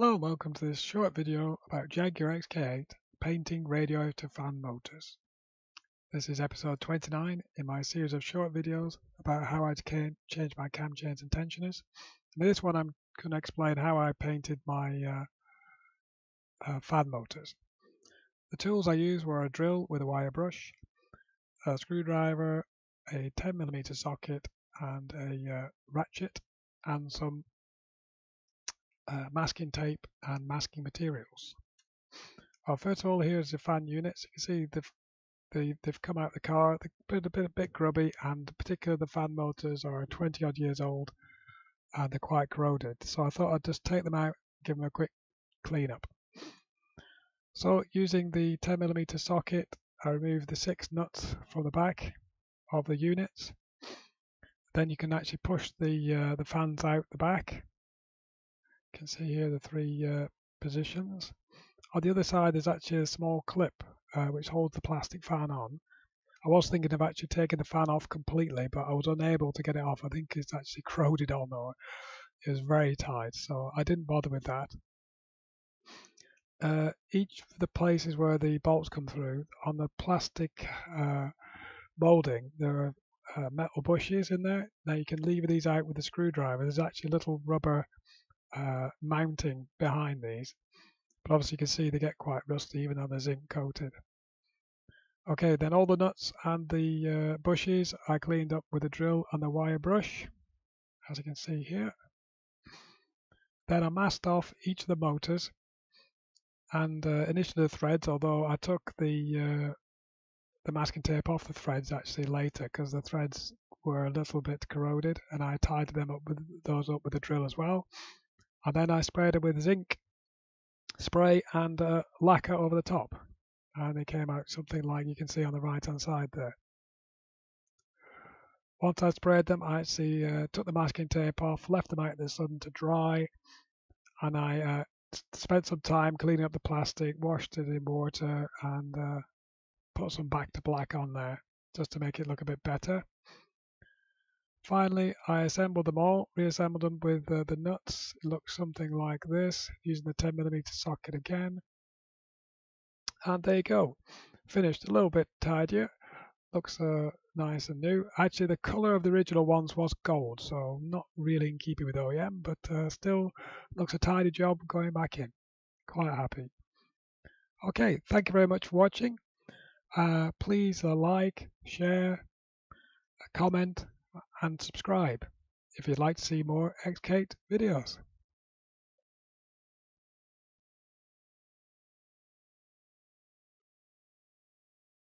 Hello and welcome to this short video about Jaguar XK8 painting radio to fan motors. This is episode 29 in my series of short videos about how I changed my cam chains and tensioners. In this one I'm going to explain how I painted my fan motors. The tools I used were a drill with a wire brush, a screwdriver, a 10mm socket and a ratchet, and some masking tape and masking materials. Well, first of all, here's the fan units. You can see they've come out of the car. They're a bit grubby, and particularly the fan motors are 20 odd years old and they're quite corroded. So I thought I'd just take them out, give them a quick clean up. So using the 10mm socket, I removed the 6 nuts from the back of the units. Then you can actually push the fans out the back. You can see here the 3 positions. On the other side there's actually a small clip which holds the plastic fan on. I was thinking of actually taking the fan off completely, but I was unable to get it off. I think it's actually corroded on, or it was very tight, so I didn't bother with that. Each of the places where the bolts come through, on the plastic moulding there are metal bushes in there. Now you can lever these out with a screwdriver. There's actually little rubber mounting behind these, but obviously you can see they get quite rusty even though they're zinc coated. Okay, then all the nuts and the bushes I cleaned up with a drill and a wire brush, as you can see here. Then I masked off each of the motors and initially the threads, although I took the masking tape off the threads actually later because the threads were a little bit corroded, and I tied them up with a drill as well. And then I sprayed it with zinc spray and lacquer over the top, and they came out something like you can see on the right hand side there. Once I sprayed them, I actually took the masking tape off, left them out in the sun to dry, and I spent some time cleaning up the plastic, washed it in water, and put some back to black on there just to make it look a bit better. Finally, I assembled them all, reassembled them with the nuts. It looks something like this, using the 10mm socket again. And there you go, finished, a little bit tidier, looks nice and new. Actually, the colour of the original ones was gold, so not really in keeping with OEM, but still looks a tidy job going back in. Quite happy. Okay, thank you very much for watching. Please like, share, comment, and subscribe if you'd like to see more XK8 videos.